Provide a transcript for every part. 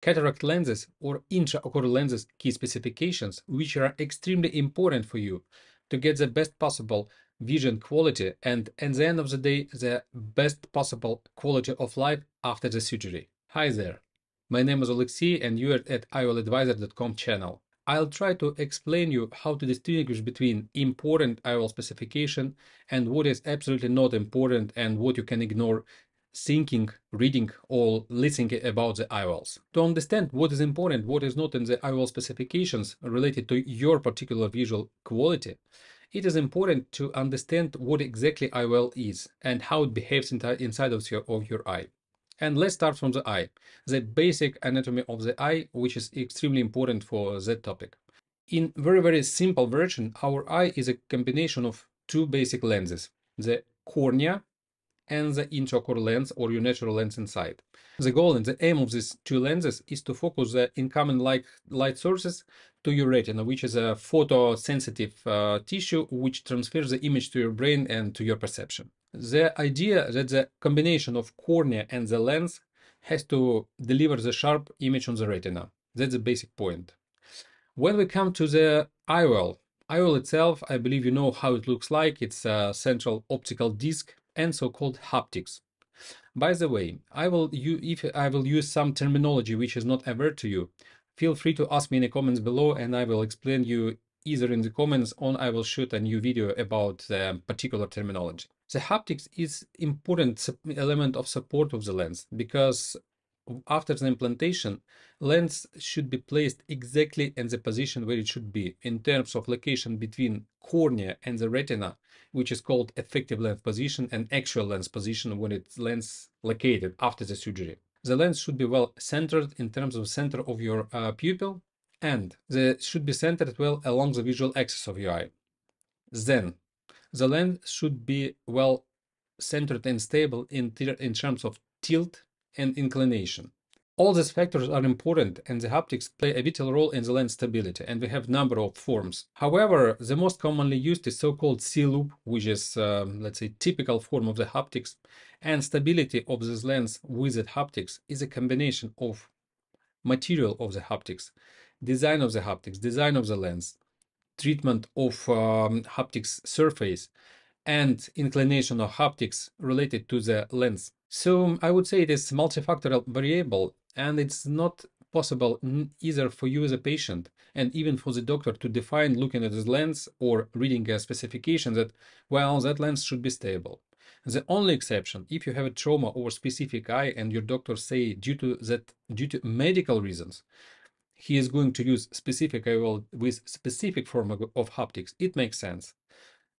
cataract lenses or intraocular lenses key specifications, which are extremely important for you to get the best possible vision quality and at the end of the day, the best possible quality of life after the surgery. Hi there, my name is Alexei and you are at ioladvisor.com channel. I'll try to explain you how to distinguish between important IOL specification and what is absolutely not important and what you can ignore thinking, reading, or listening about the IOLs. To understand what is important, what is not in the IOL specifications related to your particular visual quality, it is important to understand what exactly IOL is and how it behaves inside of your eye. And let's start from the eye, the basic anatomy of the eye, which is extremely important for that topic. In very, very simple version, our eye is a combination of two basic lenses, the cornea and the intraocular lens or your natural lens inside. The goal and the aim of these two lenses is to focus the incoming light sources to your retina, which is a photosensitive tissue which transfers the image to your brain and to your perception. The idea that the combination of cornea and the lens has to deliver the sharp image on the retina. That's the basic point. When we come to the IOL itself, I believe you know how it looks like. It's a central optical disc and so-called haptics. By the way, if I will use some terminology which is not aware to you, feel free to ask me in the comments below and I will explain you either in the comments or I will shoot a new video about the particular terminology. The haptics is important element of support of the lens because after the implantation, lens should be placed exactly in the position where it should be in terms of location between cornea and the retina, which is called effective lens position and actual lens position when it's lens located after the surgery. The lens should be well centered in terms of center of your pupil and it should be centered well along the visual axis of your eye. Then the lens should be well centered and stable in terms of tilt and inclination. All these factors are important and the haptics play a vital role in the lens stability and we have number of forms. However, the most commonly used is so-called C-loop, which is, let's say, typical form of the haptics, and stability of this lens with the haptics is a combination of material of the haptics, design of the haptics, design of the lens, treatment of haptics surface and inclination of haptics related to the lens. So I would say it is multifactorial variable and it's not possible either for you as a patient and even for the doctor to define looking at this lens or reading a specification that, well, that lens should be stable. The only exception, if you have a trauma or specific eye and your doctor say due to medical reasons, he is going to use specific IOL with specific form of haptics. It makes sense.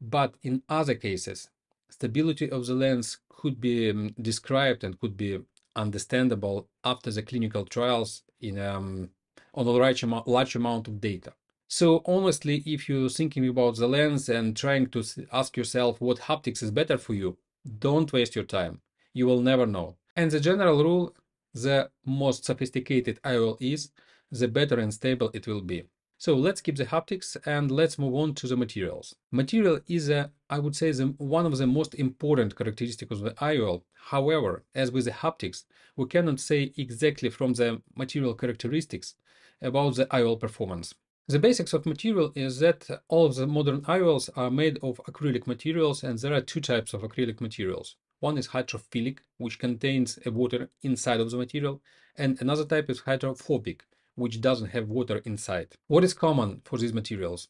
But in other cases, stability of the lens could be described and could be understandable after the clinical trials in on a large amount of data. So honestly, if you're thinking about the lens and trying to ask yourself what haptics is better for you, don't waste your time. You will never know. And the general rule, the most sophisticated IOL is, the better and stable it will be. So let's keep the haptics and let's move on to the materials. Material is, I would say, one of the most important characteristics of the IOL. However, as with the haptics, we cannot say exactly from the material characteristics about the IOL performance. The basics of material is that all of the modern IOLs are made of acrylic materials and there are two types of acrylic materials. One is hydrophilic, which contains water inside of the material, and another type is hydrophobic, which doesn't have water inside. What is common for these materials?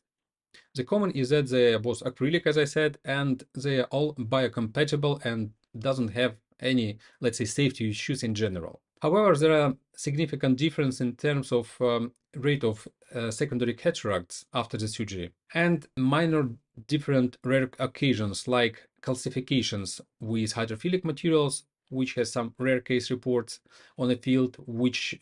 The common is that they are both acrylic, as I said, and they are all biocompatible and doesn't have any, let's say, safety issues in general. However, there are significant differences in terms of rate of secondary cataracts after the surgery and minor different rare occasions like calcifications with hydrophilic materials, which has some rare case reports on the field, which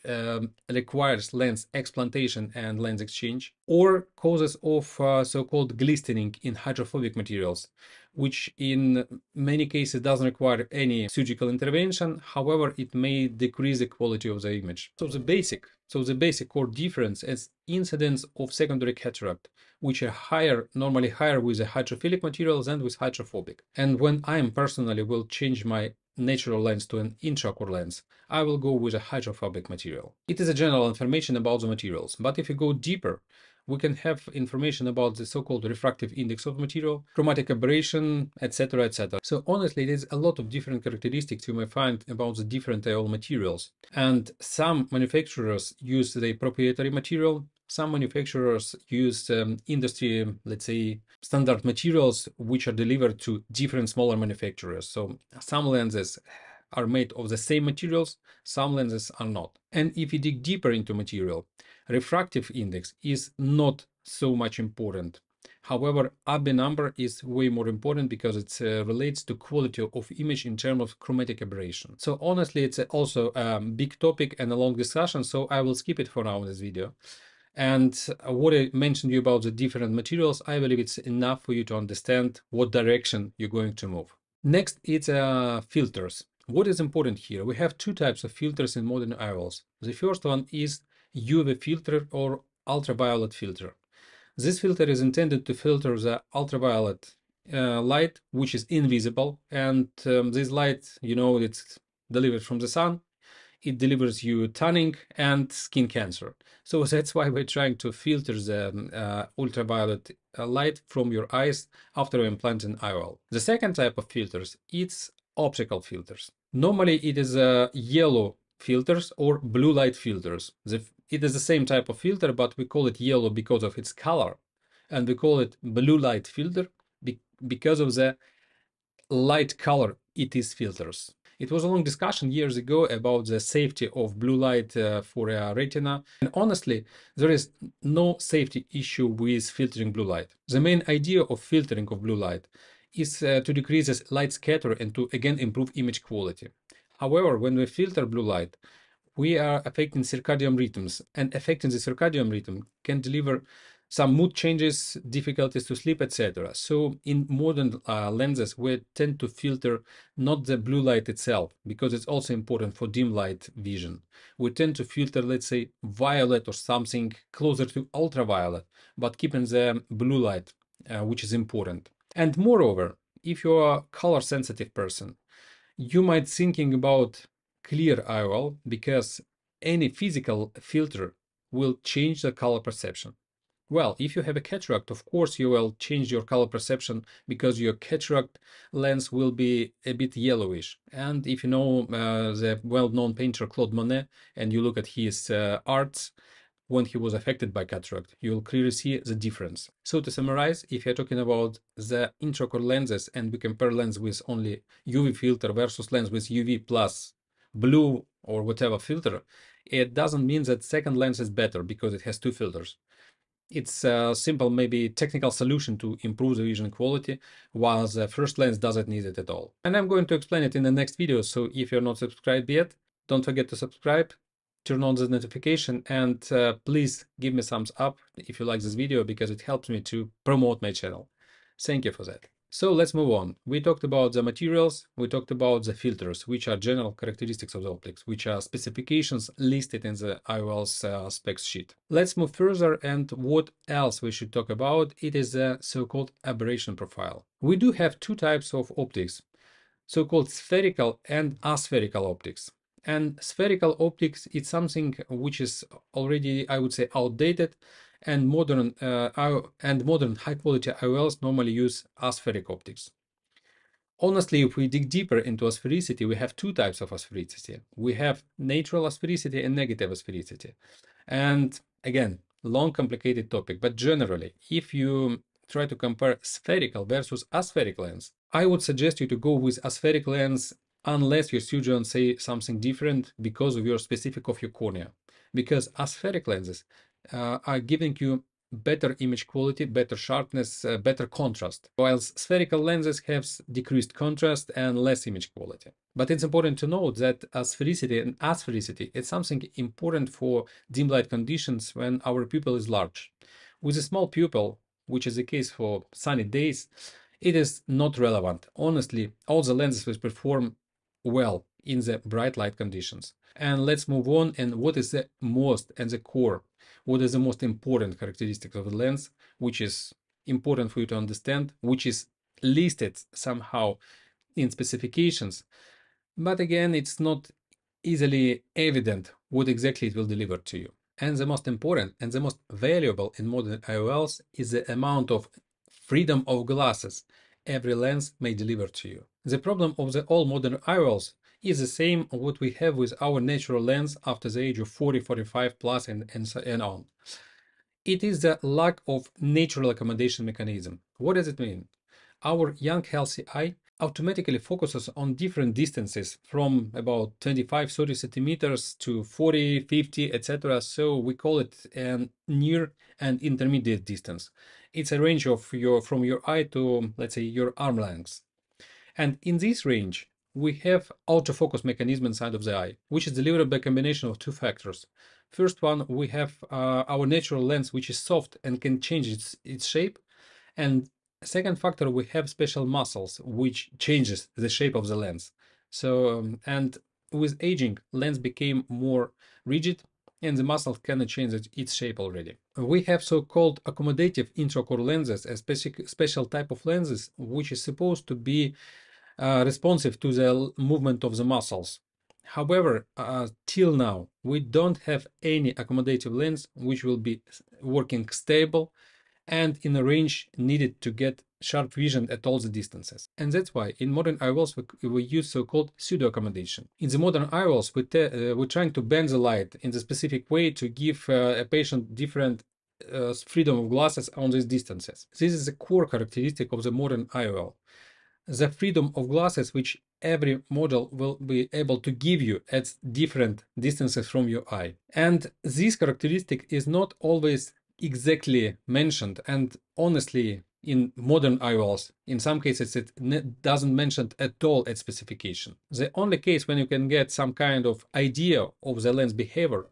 requires lens explantation and lens exchange, or causes of so-called glistening in hydrophobic materials, which in many cases doesn't require any surgical intervention. However, it may decrease the quality of the image. So the basic core difference is incidence of secondary cataract, which are normally higher with the hydrophilic materials than with hydrophobic. And when I personally will change my natural lens to an intraocular lens, I will go with a hydrophobic material. It is a general information about the materials, but if you go deeper, we can have information about the so-called refractive index of material, chromatic aberration, etc., etc. So honestly, there's a lot of different characteristics you may find about the different IOL materials. And some manufacturers use the proprietary material, some manufacturers use industry, let's say, standard materials, which are delivered to different smaller manufacturers. So some lenses are made of the same materials, some lenses are not. And if you dig deeper into material, refractive index is not so much important. However, AB number is way more important because it relates to quality of image in terms of chromatic aberration. So honestly, it's also a big topic and a long discussion, so I will skip it for now in this video. And what I mentioned you about the different materials, I believe it's enough for you to understand what direction you're going to move. Next, it's filters. What is important here? We have two types of filters in modern IOLs. The first one is UV filter or ultraviolet filter. This filter is intended to filter the ultraviolet light, which is invisible. And this light, you know, it's delivered from the sun. It delivers you tanning and skin cancer. So that's why we're trying to filter the ultraviolet light from your eyes after implanting IOL. The second type of filters, it's optical filters. Normally it is yellow filters or blue light filters. It is the same type of filter, but we call it yellow because of its color, and we call it blue light filter because of the light color it is filters. It was a long discussion years ago about the safety of blue light for retina. And honestly, there is no safety issue with filtering blue light. The main idea of filtering of blue light is to decrease this light scatter and to again improve image quality. However, when we filter blue light, we are affecting circadian rhythms, and affecting the circadian rhythm can deliver some mood changes, difficulties to sleep, etc. So in modern lenses, we tend to filter not the blue light itself, because it's also important for dim light vision. We tend to filter, let's say, violet or something closer to ultraviolet, but keeping the blue light, which is important. And moreover, if you are a color sensitive person, you might thinking about clear IOL, because any physical filter will change the color perception. Well, if you have a cataract, of course, you will change your color perception because your cataract lens will be a bit yellowish. And if you know the well-known painter Claude Monet, and you look at his arts when he was affected by cataract, you will clearly see the difference. So to summarize, if you're talking about the intraocular lenses and we compare lens with only UV filter versus lens with UV plus blue or whatever filter, it doesn't mean that second lens is better because it has two filters. It's a simple, maybe technical solution to improve the vision quality, while the first lens doesn't need it at all. And I'm going to explain it in the next video, so if you're not subscribed yet, don't forget to subscribe, turn on the notification, and please give me thumbs up if you like this video, because it helps me to promote my channel. Thank you for that. So let's move on. We talked about the materials, we talked about the filters, which are general characteristics of the optics, which are specifications listed in the IOL's specs sheet. Let's move further, and what else we should talk about, it is the so-called aberration profile. We do have two types of optics, so-called spherical and aspherical optics. And spherical optics is something which is already, I would say, outdated, and modern high-quality IOLs normally use aspheric optics. Honestly, if we dig deeper into asphericity, we have two types of asphericity. We have natural asphericity and negative asphericity. And again, long, complicated topic, but generally, if you try to compare spherical versus aspheric lens, I would suggest you to go with aspheric lens unless your surgeon says something different because of your specific of your cornea. Because aspheric lenses are giving you better image quality, better sharpness, better contrast, while spherical lenses have decreased contrast and less image quality. But it's important to note that aspheric is something important for dim light conditions when our pupil is large. With a small pupil, which is the case for sunny days, it is not relevant. Honestly, all the lenses will perform well in the bright light conditions. And let's move on, and what is the most and the core, what is the most important characteristic of the lens, which is important for you to understand, which is listed somehow in specifications, But again, it's not easily evident what exactly it will deliver to you. And the most important and the most valuable in modern IOLs is the amount of freedom of glasses every lens may deliver to you. The problem of all modern IOLs is the same what we have with our natural lens after the age of 40, 45 plus and on. It is the lack of natural accommodation mechanism. What does it mean? Our young healthy eye automatically focuses on different distances from about 25–30 centimeters to 40–50, etc. So we call it a near and intermediate distance. It's a range of from your eye to, let's say, your arm length. And in this range, we have autofocus mechanism inside of the eye, which is delivered by a combination of two factors. First one, we have our natural lens, which is soft and can change its shape. And second factor, we have special muscles, which changes the shape of the lens. So, and with aging, lens became more rigid and the muscle cannot change its shape already. We have so-called accommodative intraocular lenses, a special type of lenses, which is supposed to be responsive to the movement of the muscles. However, till now, we don't have any accommodative lens which will be working stable and in a range needed to get sharp vision at all the distances. And that's why in modern IOLs we use so-called pseudo-accommodation. In the modern IOLs we're trying to bend the light in the specific way to give a patient different freedom of glasses on these distances. This is the core characteristic of the modern IOL. The freedom of glasses which every model will be able to give you at different distances from your eye. And this characteristic is not always exactly mentioned, and honestly in modern IOLs in some cases it doesn't mention at all at specification. The only case when you can get some kind of idea of the lens behavior,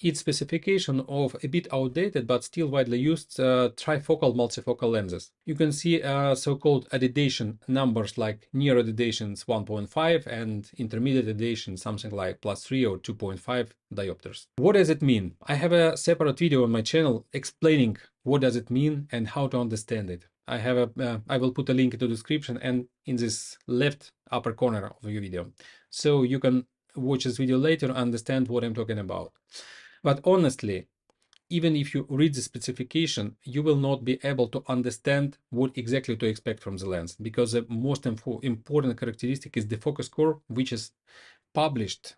its specification of a bit outdated but still widely used trifocal multifocal lenses. You can see so-called addition numbers like near additions 1.5 and intermediate addition something like +3 or 2.5 diopters. What does it mean? I have a separate video on my channel explaining what does it mean and how to understand it. I will put a link in the description and in this left upper corner of your video, so you can watch this video later and understand what I'm talking about. But honestly, even if you read the specification, you will not be able to understand what exactly to expect from the lens, because the most important characteristic is the focus curve, which is published.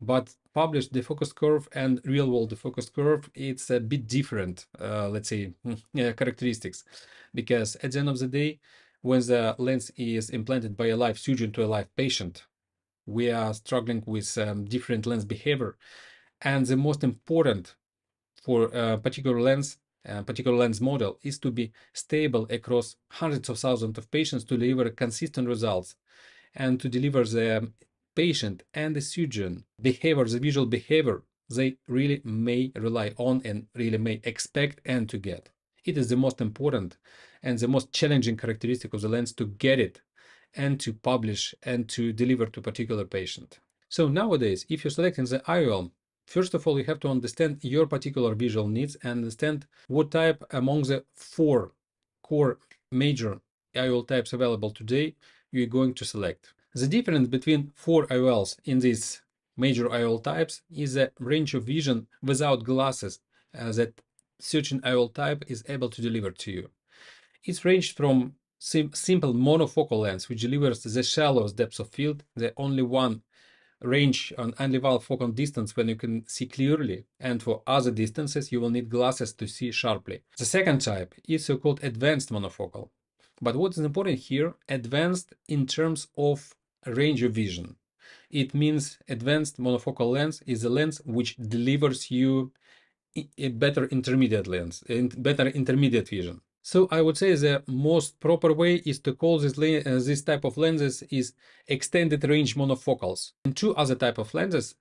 But published defocus curve and real world defocus curve, it's a bit different, let's say, characteristics. Because at the end of the day, when the lens is implanted by a live surgeon to a live patient, we are struggling with different lens behavior. And the most important for a particular lens model is to be stable across hundreds of thousands of patients to deliver consistent results and to deliver the patient and the surgeon behavior, the visual behavior they really may rely on and really may expect and to get. It is the most important and the most challenging characteristic of the lens to get it and to publish and to deliver to a particular patient. So nowadays, if you're selecting the IOL, first of all, you have to understand your particular visual needs and understand what type among the four core major IOL types available today you're going to select. The difference between four IOLs in these major IOL types is a range of vision without glasses that certain IOL type is able to deliver to you. It's ranged from simple monofocal lens, which delivers the shallowest depth of field, the only one range and only one focal distance when you can see clearly, and for other distances you will need glasses to see sharply. The second type is so-called advanced monofocal. But what is important here, advanced in terms of range of vision. It means advanced monofocal lens is a lens which delivers you a better intermediate lens, better intermediate vision. So I would say the most proper way is to call this type of lenses is extended range monofocals. And two other type of lenses,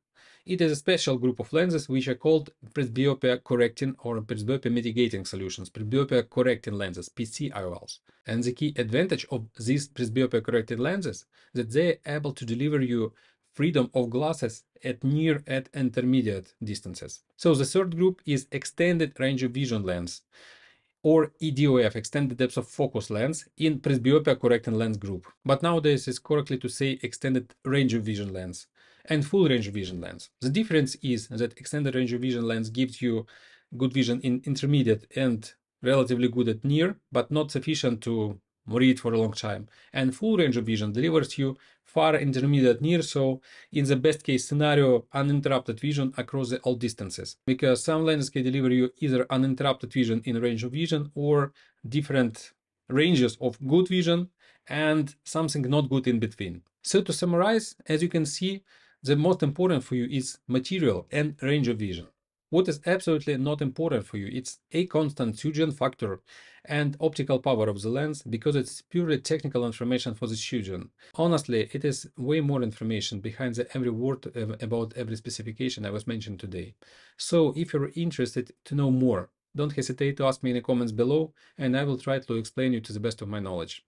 it is a special group of lenses which are called presbyopia correcting or presbyopia mitigating solutions, presbyopia correcting lenses, PCIOLs. And the key advantage of these presbyopia correcting lenses that they are able to deliver you freedom of glasses at near and intermediate distances. So the third group is extended range of vision lens. or EDOF, extended depth of focus lens, in presbyopia correcting lens group. But nowadays it's correctly to say extended range of vision lens and full range of vision lens. The difference is that extended range of vision lens gives you good vision in intermediate and relatively good at near, but not sufficient to read for a long time. And full range of vision delivers you far, intermediate, near, so in the best case scenario, uninterrupted vision across all distances. Because some lenses can deliver you either uninterrupted vision in range of vision or different ranges of good vision and something not good in between. So to summarize, as you can see, the most important for you is material and range of vision. What is absolutely not important for you, it's a constant Sujian factor and optical power of the lens, because it's purely technical information for the Sujian. Honestly, it is way more information behind every word about every specification I was mentioned today. So if you're interested to know more, don't hesitate to ask me in the comments below, and I will try to explain you to the best of my knowledge.